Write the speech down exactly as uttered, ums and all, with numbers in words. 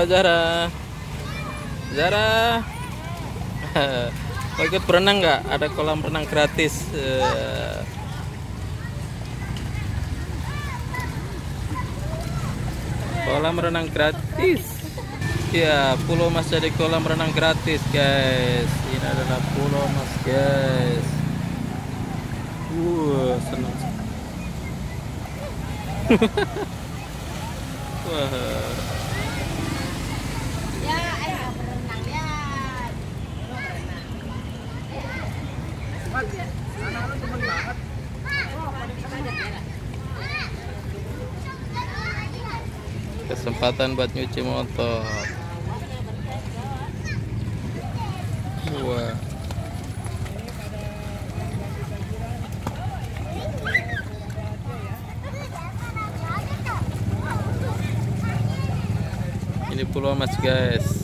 sama Zara. Zara mau ikut berenang nggak? Ada kolam renang gratis. Uh. Kolam renang gratis. Ya, Pulomas jadi kolam renang gratis, guys. Ini adalah Pulomas, guys. Uh, senang. Wah. Kesempatan buat nyuci motor. Wah. Ini Pulomas, guys.